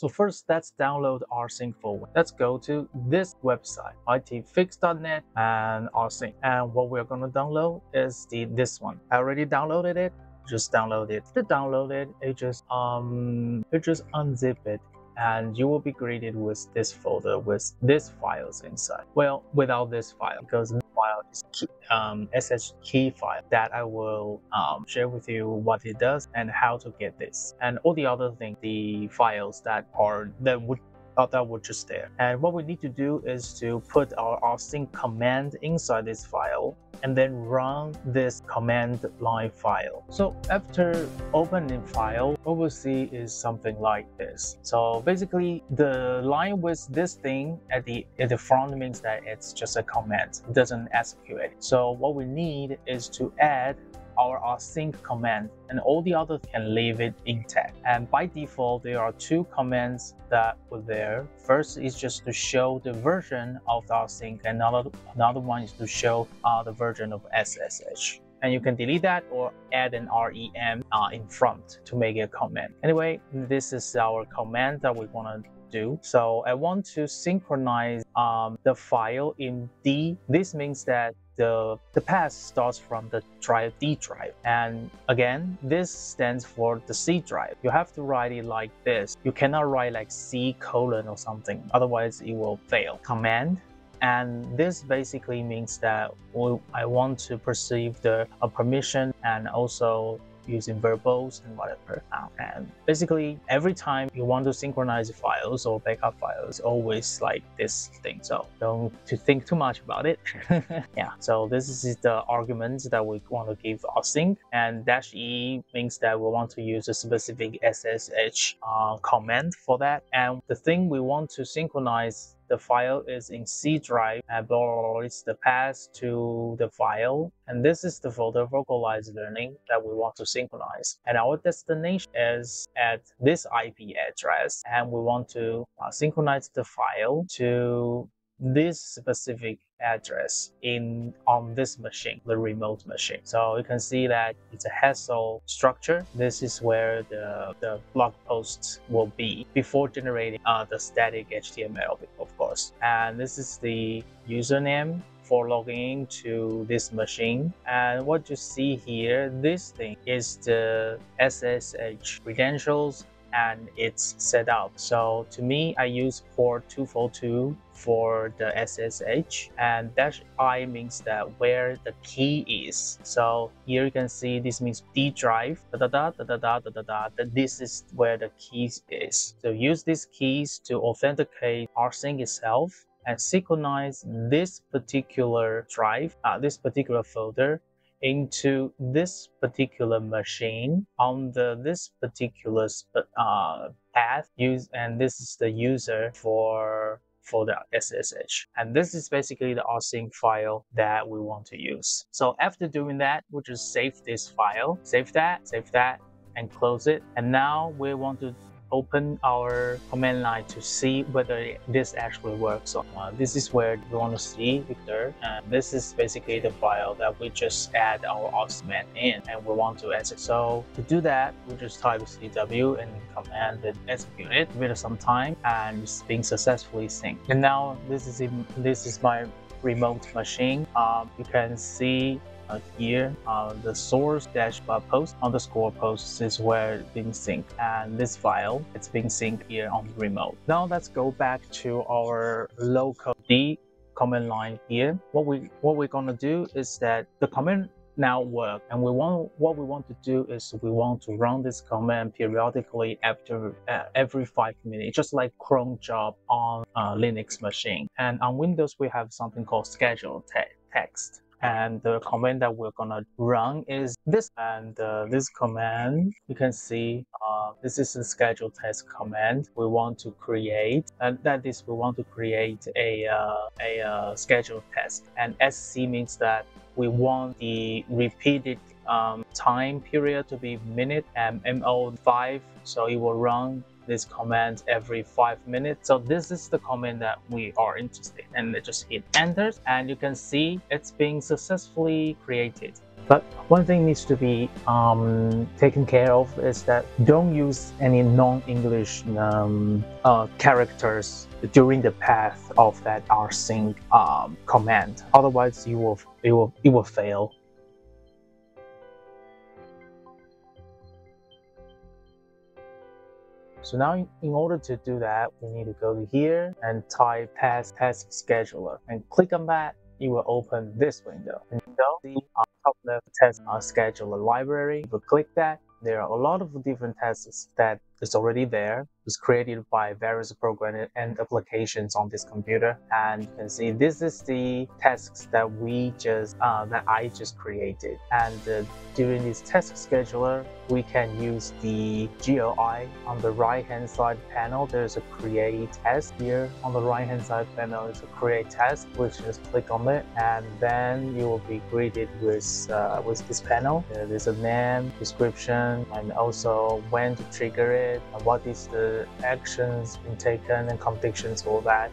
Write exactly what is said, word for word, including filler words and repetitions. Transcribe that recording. So first, let's download rsync folder. Let's go to this website, it fix dot net and rsync. And what we're going to download is the this one. I already downloaded it. Just download it. To download it, it just um, it just unzip it, and you will be greeted with this folder with these files inside. Well, without this file, because this file is key, um, S S H key file that I will um, share with you what it does and how to get this, and all the other things, the files that are that would that were just there. And what we need to do is to put our rsync command inside this file and then run this command line file. So after opening file, what we'll see is something like this. So basically the line with this thing at the at the front means that it's just a command, it doesn't execute it. So what we need is to add our rsync command, and all the others can leave it intact. And by default, there are two commands that were there. First is just to show the version of the rsync, and another, another one is to show uh, the version of S S H. And you can delete that or add an rem uh, in front to make a command. Anyway, this is our command that we want to do. So I want to synchronize um, the file in D. This means that The, the path starts from the drive D drive, and again this stands for the C drive. You have to write it like this. You cannot write like C colon or something, otherwise it will fail command. And this basically means that we, I want to perceive the a permission, and also using verbose and whatever. And basically every time you want to synchronize files or backup files, always like this thing. So don't to think too much about it. Yeah, so this is the arguments that we want to give our sync, and dash E means that we want to use a specific S S H uh, command for that. And the thing we want to synchronize the file is in C drive, and blah, blah, blah, it's the path to the file. And this is the folder vocalized learning that we want to synchronize. And our destination is at this I P address, and we want to uh, synchronize the file to this specific address in on this machine, the remote machine. So you can see that it's a hassle structure. This is where the, the blog posts will be before generating uh, the static H T M L, of course. And this is the username for logging to this machine. And what you see here, this thing is the S S H credentials and it's set up. So to me, I use port two forty-two for the S S H, and dash I means that where the key is. So here you can see this means D drive, da da da da da da da da da. This is where the keys is. So use these keys to authenticate rsync itself and synchronize this particular drive, uh, this particular folder, into this particular machine on the this particular uh, path use, and this is the user for for the S S H. And this is basically the rsync file that we want to use. So after doing that, we'll just save this file, save that, save that, and close it. And now we want to open our command line to see whether this actually works or not. This is where we want to see Victor, and this is basically the file that we just add our rsync in, and we want to execute. So to do that, we just type C W and command and execute it. Give it some time, and it's being successfully synced. And now this is in, this is my remote machine. Um, you can see Uh, here uh, the source dash post underscore posts is where it's being synced, and this file it's being synced here on the remote. Now let's go back to our local D command line here. What we what we're gonna do is that the command now work, and we want what we want to do is we want to run this command periodically after uh, every five minutes, just like cron job on uh, Linux machine. And on Windows we have something called scheduled task. And the command that we're gonna run is this, and uh, this command you can see uh, this is the scheduled task command. We want to create, and that is we want to create a uh, a uh, scheduled task. And S C means that we want the repeated um, time period to be minute, and M O five, so it will run this command every five minutes. So this is the command that we are interested in, and just hit enter, and you can see it's being successfully created. But one thing needs to be um, taken care of is that don't use any non-English um, uh, characters during the path of that rsync um, command. Otherwise, you will it will it will fail. So now in order to do that, we need to go to here and type task, task scheduler and click on that. It will open this window. And you'll see on top left task scheduler library. If you click that, there are a lot of different tasks that is already there. It's created by various programs and applications on this computer. And you can see this is the tasks that we just uh, that I just created. And uh, during this task scheduler, we can use the G U I on the right-hand side panel. There's a create task here. On the right-hand side panel is a create task, which just click on it, and then you will be greeted with uh, with this panel. There's a name, description, and also when to trigger it, and what is the actions being taken and conditions for that.